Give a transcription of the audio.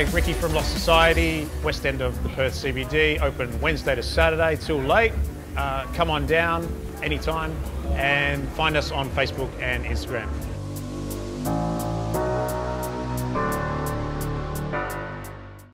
Hi, Ricky from Lost Society, west end of the Perth CBD, open Wednesday to Saturday till late. Come on down anytime and find us on Facebook and Instagram.